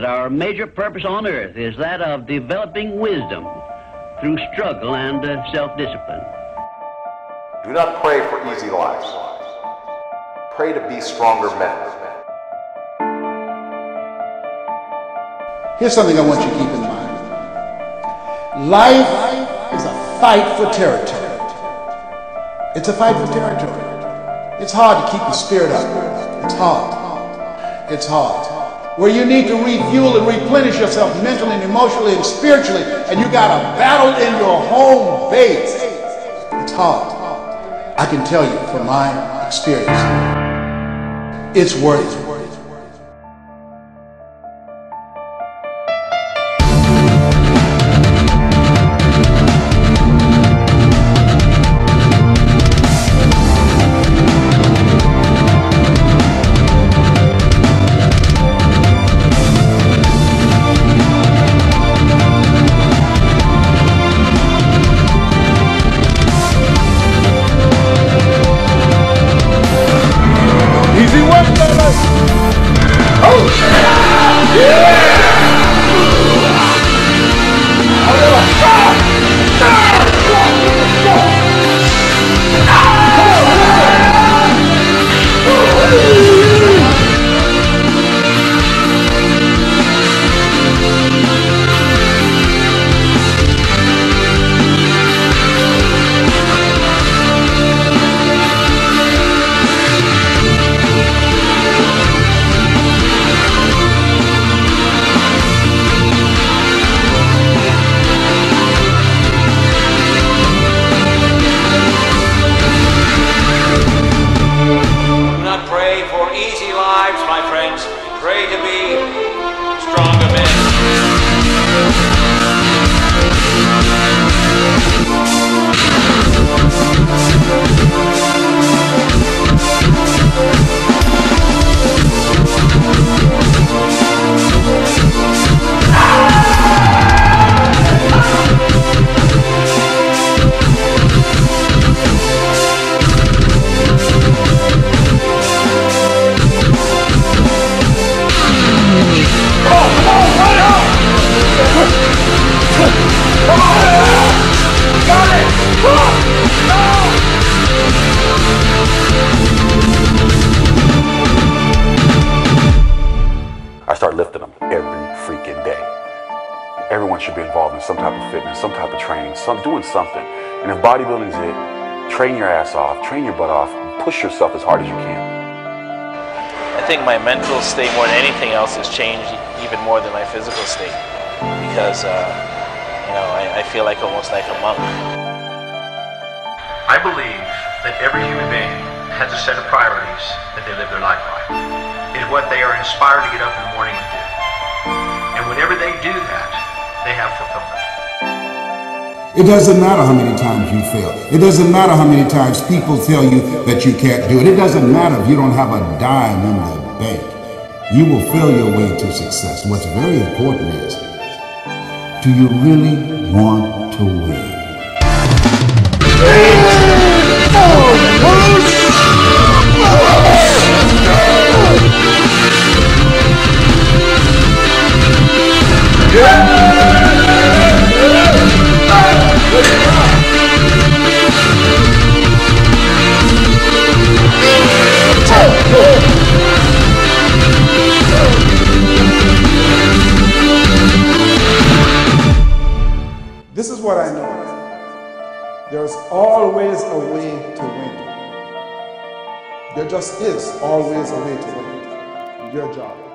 that our major purpose on earth is that of developing wisdom through struggle and self-discipline. Do not pray for easy lives. Pray to be stronger men. Here's something I want you to keep in mind. Life is a fight for territory. It's a fight for territory. It's hard to keep the spirit up. It's hard. It's hard. Where you need to refuel and replenish yourself mentally and emotionally and spiritually, and you got a battle in your home base. It's hard. I can tell you from my experience, it's worth it. Something. And if bodybuilding is it, train your ass off, train your butt off, and push yourself as hard as you can. I think my mental state more than anything else has changed even more than my physical state, because you know, I feel like almost like a monk. I believe that every human being has a set of priorities that they live their life by. It is what they are inspired to get up in the morning and do. And whenever they do that, they have fulfillment. It doesn't matter how many times you fail. It doesn't matter how many times people tell you that you can't do it. It doesn't matter if you don't have a dime in the bank. You will fail your way to success. What's very important is, do you really want to win? This is what I know. There's always a way to win. There just is always a way to win. Your job.